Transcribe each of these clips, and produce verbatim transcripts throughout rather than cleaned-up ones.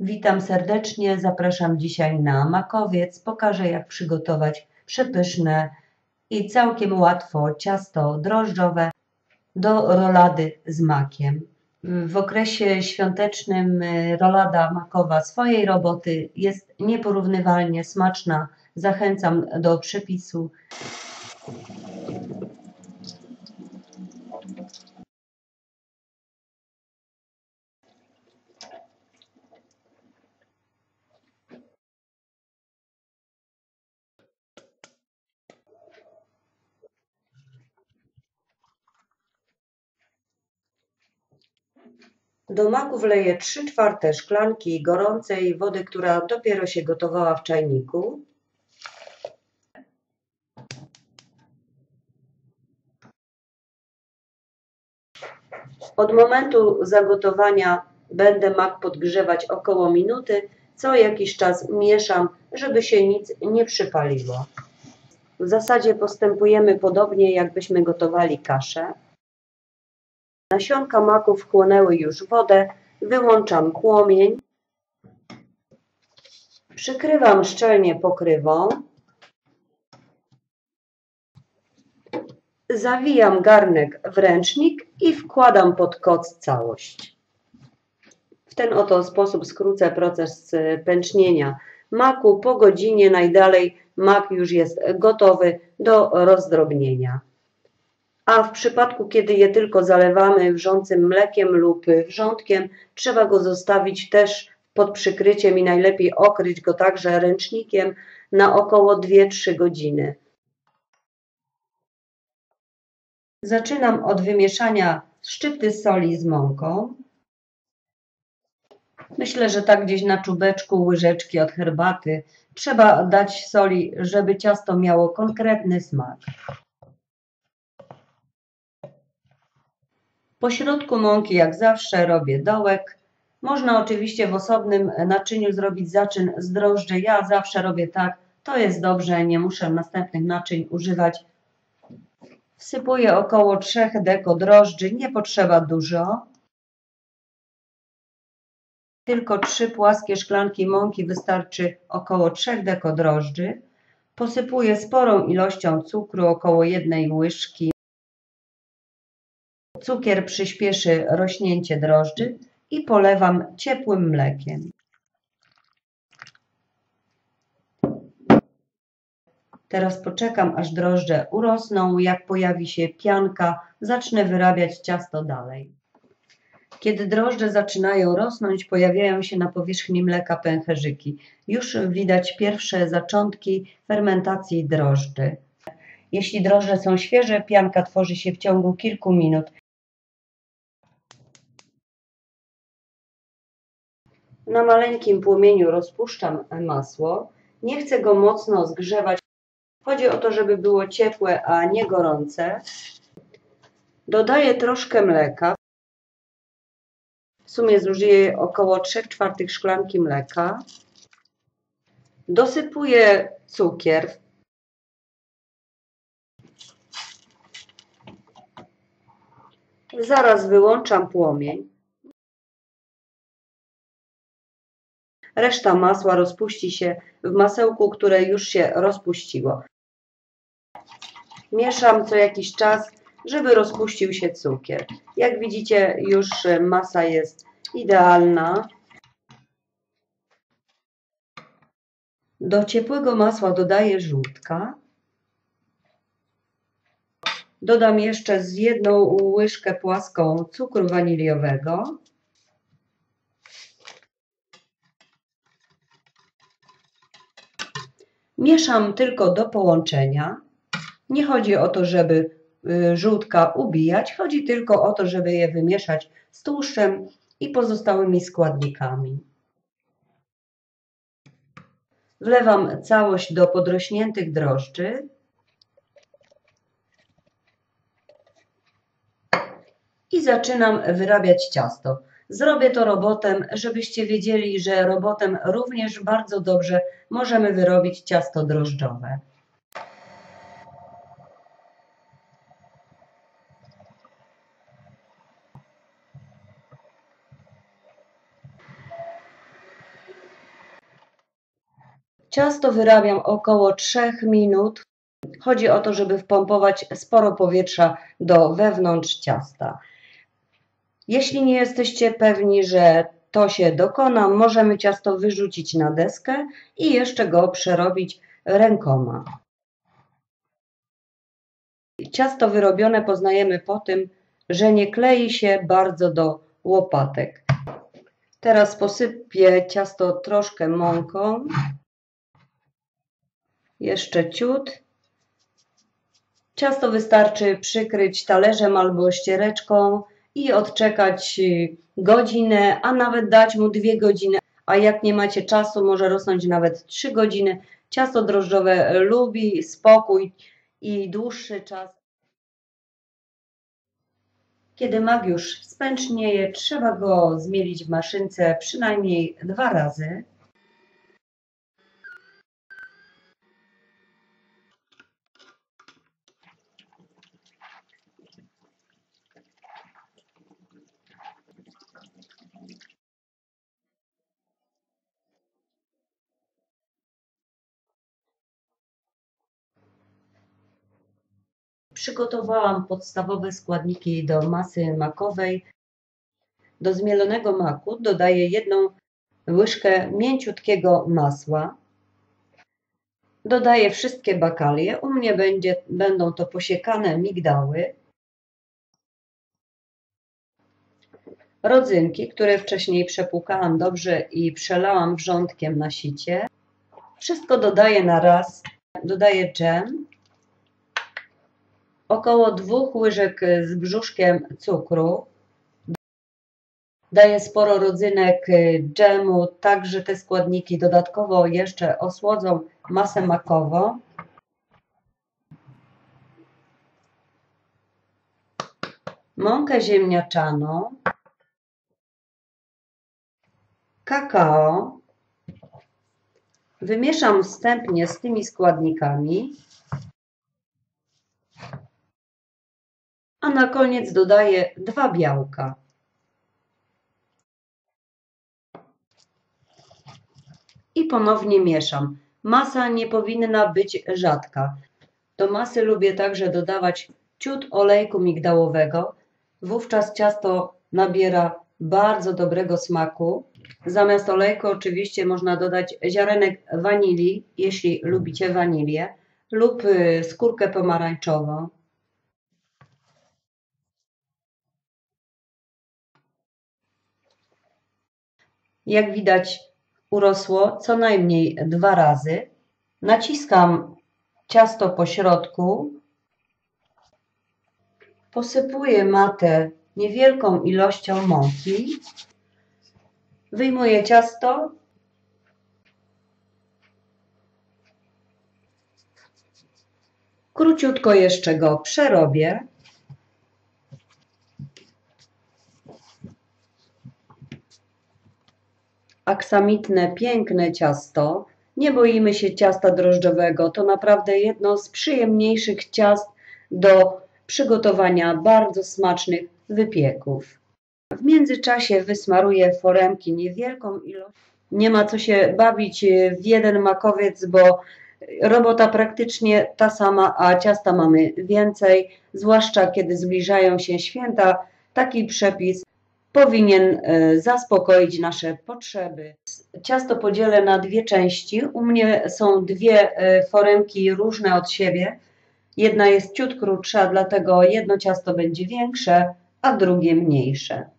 Witam serdecznie, zapraszam dzisiaj na makowiec. Pokażę, jak przygotować przepyszne i całkiem łatwo ciasto drożdżowe do rolady z makiem. W okresie świątecznym rolada makowa swojej roboty jest nieporównywalnie smaczna. Zachęcam do przepisu. Do maku wleję trzy czwarte szklanki gorącej wody, która dopiero się gotowała w czajniku. Od momentu zagotowania będę mak podgrzewać około minuty. Co jakiś czas mieszam, żeby się nic nie przypaliło. W zasadzie postępujemy podobnie, jakbyśmy gotowali kaszę. Nasionka maku wchłonęły już wodę, wyłączam płomień, przykrywam szczelnie pokrywą, zawijam garnek w ręcznik i wkładam pod koc całość. W ten oto sposób skrócę proces pęcznienia maku. Po godzinie najdalej mak już jest gotowy do rozdrobnienia. A w przypadku, kiedy je tylko zalewamy wrzącym mlekiem lub wrzątkiem, trzeba go zostawić też pod przykryciem i najlepiej okryć go także ręcznikiem na około dwie trzy godziny. Zaczynam od wymieszania szczypty soli z mąką. Myślę, że tak gdzieś na czubeczku łyżeczki od herbaty trzeba dać soli, żeby ciasto miało konkretny smak. Po środku mąki, jak zawsze, robię dołek. Można oczywiście w osobnym naczyniu zrobić zaczyn z drożdży. Ja zawsze robię tak, to jest dobrze, nie muszę następnych naczyń używać. Wsypuję około trzech deko drożdży, nie potrzeba dużo. Tylko trzy płaskie szklanki mąki wystarczy około trzech deko drożdży. Posypuję sporą ilością cukru, około jednej łyżki. Cukier przyspieszy rośnięcie drożdży i polewam ciepłym mlekiem. Teraz poczekam, aż drożdże urosną. Jak pojawi się pianka, zacznę wyrabiać ciasto dalej. Kiedy drożdże zaczynają rosnąć, pojawiają się na powierzchni mleka pęcherzyki. Już widać pierwsze zaczątki fermentacji drożdży. Jeśli drożdże są świeże, pianka tworzy się w ciągu kilku minut. Na maleńkim płomieniu rozpuszczam masło. Nie chcę go mocno zgrzewać. Chodzi o to, żeby było ciepłe, a nie gorące. Dodaję troszkę mleka. W sumie zużyję około trzech czwartych szklanki mleka. Dosypuję cukier. Zaraz wyłączam płomień. Reszta masła rozpuści się w masełku, które już się rozpuściło. Mieszam co jakiś czas, żeby rozpuścił się cukier. Jak widzicie, już masa jest idealna. Do ciepłego masła dodaję żółtka. Dodam jeszcze z jedną łyżkę płaską cukru waniliowego. Mieszam tylko do połączenia. Nie chodzi o to, żeby żółtka ubijać, chodzi tylko o to, żeby je wymieszać z tłuszczem i pozostałymi składnikami. Wlewam całość do podrośniętych drożdży i zaczynam wyrabiać ciasto. Zrobię to robotem, żebyście wiedzieli, że robotem również bardzo dobrze możemy wyrobić ciasto drożdżowe. Ciasto wyrabiam około trzech minut. Chodzi o to, żeby wpompować sporo powietrza do wewnątrz ciasta. Jeśli nie jesteście pewni, że to się dokona, możemy ciasto wyrzucić na deskę i jeszcze go przerobić rękoma. Ciasto wyrobione poznajemy po tym, że nie klei się bardzo do łopatek. Teraz posypię ciasto troszkę mąką. Jeszcze ciut. Ciasto wystarczy przykryć talerzem albo ściereczką i odczekać godzinę, a nawet dać mu dwie godziny. A jak nie macie czasu, może rosnąć nawet trzy godziny. Ciasto drożdżowe lubi spokój i dłuższy czas. Kiedy mag już spęcznieje, trzeba go zmielić w maszynce przynajmniej dwa razy. Przygotowałam podstawowe składniki do masy makowej. Do zmielonego maku dodaję jedną łyżkę mięciutkiego masła. Dodaję wszystkie bakalie. U mnie będzie, będą to posiekane migdały. Rodzynki, które wcześniej przepłukałam dobrze i przelałam wrzątkiem na sicie. Wszystko dodaję na raz. Dodaję dżem. Około dwóch łyżek z brzuszkiem cukru. Daję sporo rodzynek dżemu, także te składniki dodatkowo jeszcze osłodzą masę makową. Mąkę ziemniaczaną. Kakao. Wymieszam wstępnie z tymi składnikami. A na koniec dodaję dwa białka. I ponownie mieszam. Masa nie powinna być rzadka. Do masy lubię także dodawać ciut olejku migdałowego. Wówczas ciasto nabiera bardzo dobrego smaku. Zamiast olejku oczywiście można dodać ziarenek wanilii, jeśli lubicie wanilię, lub skórkę pomarańczową. Jak widać, urosło co najmniej dwa razy. Naciskam ciasto po środku. Posypuję matę niewielką ilością mąki. Wyjmuję ciasto. Króciutko jeszcze go przerobię. Aksamitne, piękne ciasto. Nie boimy się ciasta drożdżowego. To naprawdę jedno z przyjemniejszych ciast do przygotowania bardzo smacznych wypieków. W międzyczasie wysmaruję foremki niewielką ilością. Nie ma co się bawić w jeden makowiec, bo robota praktycznie ta sama, a ciasta mamy więcej. Zwłaszcza kiedy zbliżają się święta, taki przepis powinien zaspokoić nasze potrzeby. Ciasto podzielę na dwie części. U mnie są dwie foremki różne od siebie. Jedna jest ciut krótsza, dlatego jedno ciasto będzie większe, a drugie mniejsze.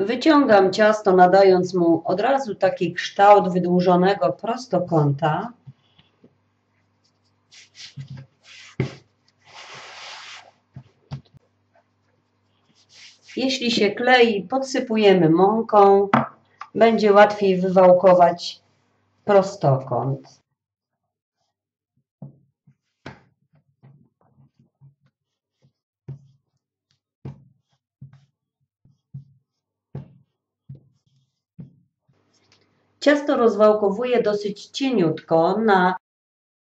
Wyciągam ciasto, nadając mu od razu taki kształt wydłużonego prostokąta. Jeśli się klei, podsypujemy mąką. Będzie łatwiej wywałkować prostokąt. Ciasto rozwałkowuję dosyć cieniutko, na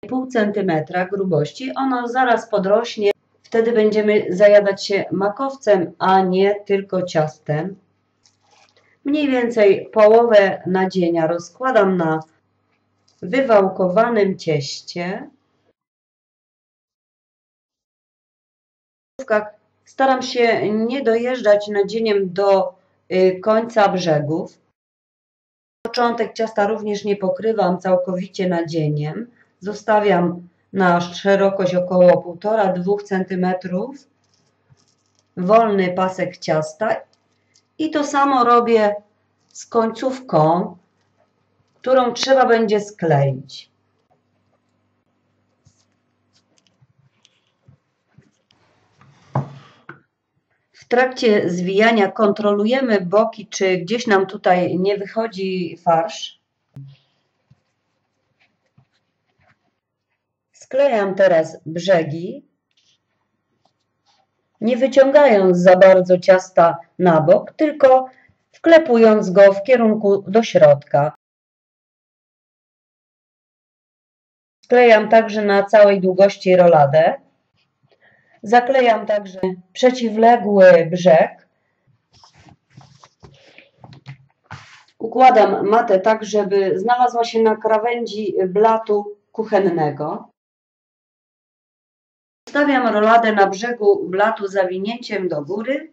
pół centymetra grubości. Ono zaraz podrośnie. Wtedy będziemy zajadać się makowcem, a nie tylko ciastem. Mniej więcej połowę nadzienia rozkładam na wywałkowanym cieście. Staram się nie dojeżdżać nadzieniem do końca brzegów. Początek ciasta również nie pokrywam całkowicie nadzieniem. Zostawiam na szerokość około półtora do dwóch centymetrów wolny pasek ciasta i to samo robię z końcówką, którą trzeba będzie skleić. W trakcie zwijania kontrolujemy boki, czy gdzieś nam tutaj nie wychodzi farsz. Sklejam teraz brzegi, nie wyciągając za bardzo ciasta na bok, tylko wklepując go w kierunku do środka. Sklejam także na całej długości roladę. Zaklejam także przeciwległy brzeg. Układam matę tak, żeby znalazła się na krawędzi blatu kuchennego. Stawiam roladę na brzegu blatu zawinięciem do góry.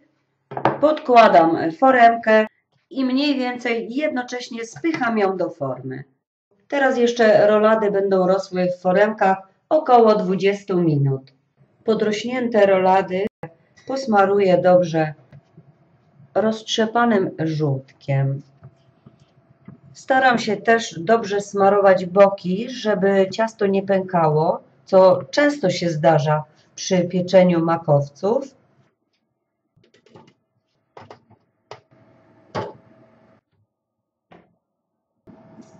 Podkładam foremkę i mniej więcej jednocześnie spycham ją do formy. Teraz jeszcze rolady będą rosły w foremkach około dwudziestu minut. Podrośnięte rolady posmaruję dobrze roztrzepanym żółtkiem. Staram się też dobrze smarować boki, żeby ciasto nie pękało, co często się zdarza przy pieczeniu makowców.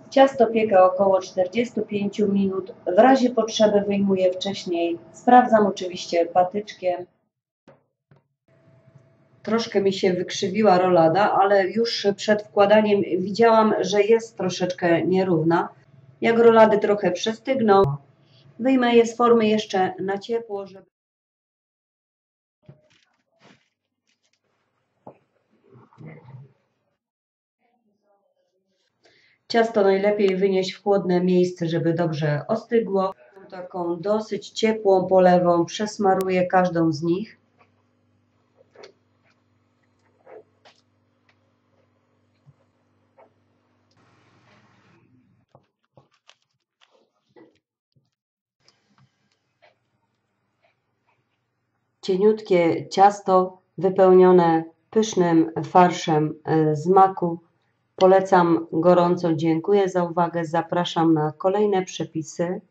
Ciasto pieka około czterdziestu pięciu minut. W razie potrzeby wyjmuję wcześniej. Sprawdzam oczywiście patyczkiem. Troszkę mi się wykrzywiła rolada, ale już przed wkładaniem widziałam, że jest troszeczkę nierówna. Jak rolady trochę przestygną, wyjmę je z formy jeszcze na ciepło, żeby... Ciasto najlepiej wynieść w chłodne miejsce, żeby dobrze ostygło. Taką dosyć ciepłą polewą przesmaruję każdą z nich. Cieniutkie ciasto wypełnione pysznym farszem z maku. Polecam gorąco, dziękuję za uwagę, zapraszam na kolejne przepisy.